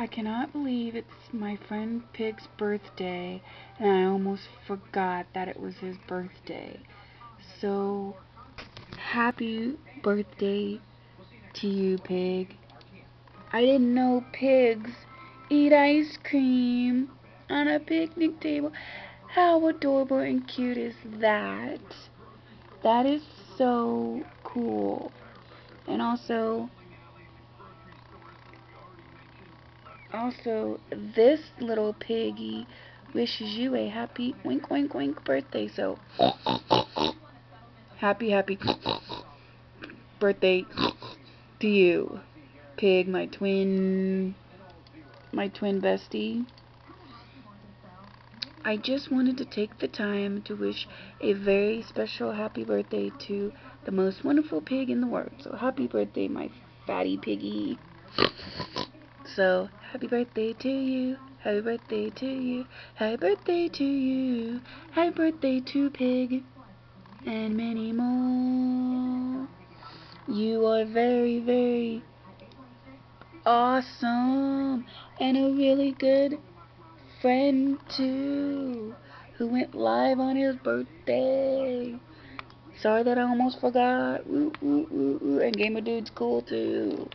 I cannot believe it's my friend Pig's birthday, and I almost forgot that it was his birthday. So, happy birthday to you, Pig. I didn't know pigs eat ice cream on a picnic table. How adorable and cute is that? That is so cool. And also, this little piggy wishes you a happy wink, wink, wink birthday. So, happy birthday to you, Pig, my twin bestie. I just wanted to take the time to wish a very special happy birthday to the most wonderful pig in the world. So, happy birthday, my fatty piggy. So, happy birthday to you, happy birthday to you, happy birthday to you, happy birthday to Pig, and many more. You are very, very awesome, and a really good friend too, who went live on his birthday. Sorry that I almost forgot. Ooh, ooh, ooh, ooh. And Gamer Dude's cool too.